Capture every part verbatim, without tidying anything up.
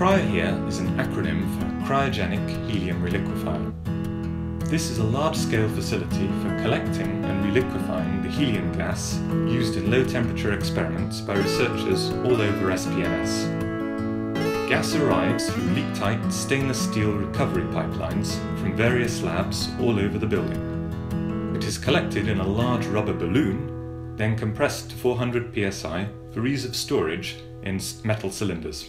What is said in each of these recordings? Cryohere is an acronym for Cryogenic Helium Reliquefier. This is a large-scale facility for collecting and reliquefying the helium gas used in low-temperature experiments by researchers all over S P M S. Gas arrives through leak-tight stainless steel recovery pipelines from various labs all over the building. It is collected in a large rubber balloon, then compressed to four hundred P S I for ease of storage in metal cylinders.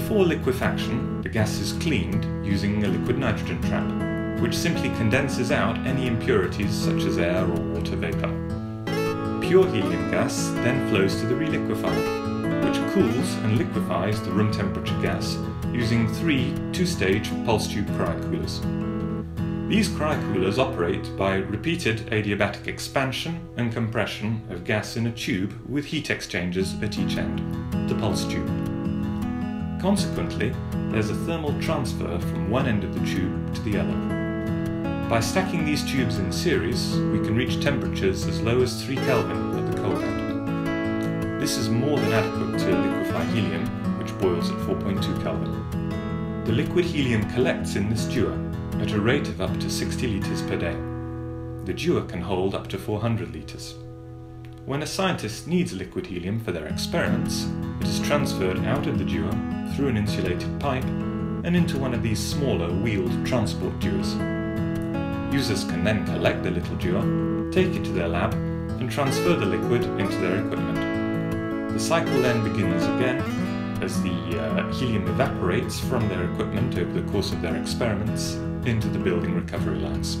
Before liquefaction, the gas is cleaned using a liquid nitrogen trap, which simply condenses out any impurities such as air or water vapour. Pure helium gas then flows to the reliquefier, which cools and liquefies the room temperature gas using three two-stage pulse tube cryocoolers. These cryocoolers operate by repeated adiabatic expansion and compression of gas in a tube with heat exchangers at each end, the pulse tube. Consequently, there's a thermal transfer from one end of the tube to the other. By stacking these tubes in series, we can reach temperatures as low as three Kelvin at the cold end. This is more than adequate to liquefy helium, which boils at four point two Kelvin. The liquid helium collects in this dewar at a rate of up to sixty litres per day. The dewar can hold up to four hundred litres. When a scientist needs liquid helium for their experiments, it is transferred out of the dewar through an insulated pipe and into one of these smaller wheeled transport dewars. Users can then collect the little dewar, take it to their lab, and transfer the liquid into their equipment. The cycle then begins again, as the uh, helium evaporates from their equipment over the course of their experiments into the building recovery lines.